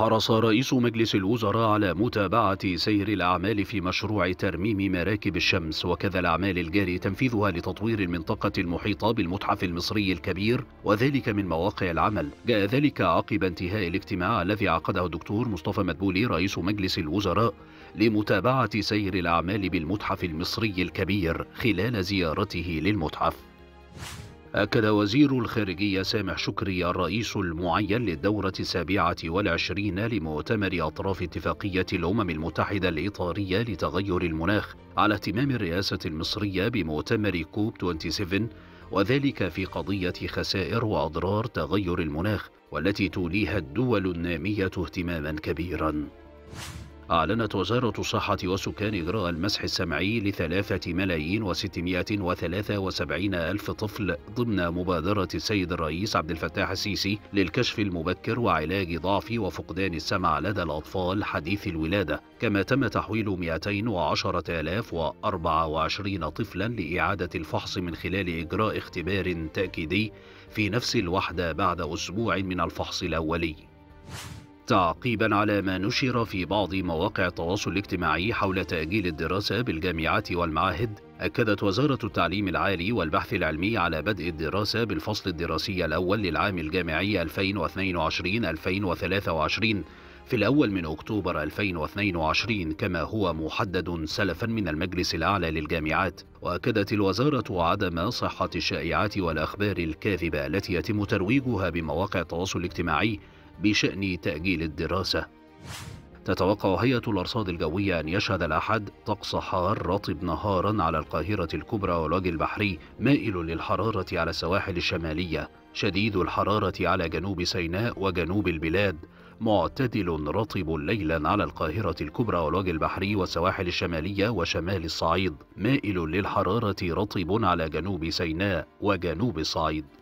حرص رئيس مجلس الوزراء على متابعة سير الأعمال في مشروع ترميم مراكب الشمس وكذا الأعمال الجاري تنفيذها لتطوير المنطقة المحيطة بالمتحف المصري الكبير وذلك من مواقع العمل. جاء ذلك عقب انتهاء الاجتماع الذي عقده الدكتور مصطفى مدبولي رئيس مجلس الوزراء لمتابعة سير الأعمال بالمتحف المصري الكبير خلال زيارته للمتحف. أكد وزير الخارجية سامح شكري الرئيس المعين للدورة 27 لمؤتمر أطراف اتفاقية الأمم المتحدة الإطارية لتغير المناخ على اهتمام الرئاسة المصرية بمؤتمر كوب 27 وذلك في قضية خسائر وأضرار تغير المناخ والتي توليها الدول النامية اهتماما كبيرا. أعلنت وزارة الصحة والسكان إجراء المسح السمعي ل3,673,000 طفل ضمن مبادرة السيد الرئيس عبد الفتاح السيسي للكشف المبكر وعلاج ضعف وفقدان السمع لدى الأطفال حديث الولادة، كما تم تحويل 210,024 طفلا لإعادة الفحص من خلال إجراء اختبار تأكيدي في نفس الوحدة بعد أسبوع من الفحص الأولي. تعقيبا على ما نشر في بعض مواقع التواصل الاجتماعي حول تأجيل الدراسة بالجامعات والمعاهد، أكدت وزارة التعليم العالي والبحث العلمي على بدء الدراسة بالفصل الدراسي الأول للعام الجامعي 2022-2023 في الأول من أكتوبر 2022 كما هو محدد سلفا من المجلس الأعلى للجامعات. وأكدت الوزارة عدم صحة الشائعات والأخبار الكاذبة التي يتم ترويجها بمواقع التواصل الاجتماعي بشأن تأجيل الدراسة. تتوقع هيئة الأرصاد الجوية أن يشهد الأحد طقس حار رطب نهارا على القاهرة الكبرى والوجه البحري، مائل للحرارة على السواحل الشمالية، شديد الحرارة على جنوب سيناء وجنوب البلاد، معتدل رطب ليلا على القاهرة الكبرى والوجه البحري والسواحل الشمالية وشمال الصعيد، مائل للحرارة رطب على جنوب سيناء وجنوب الصعيد.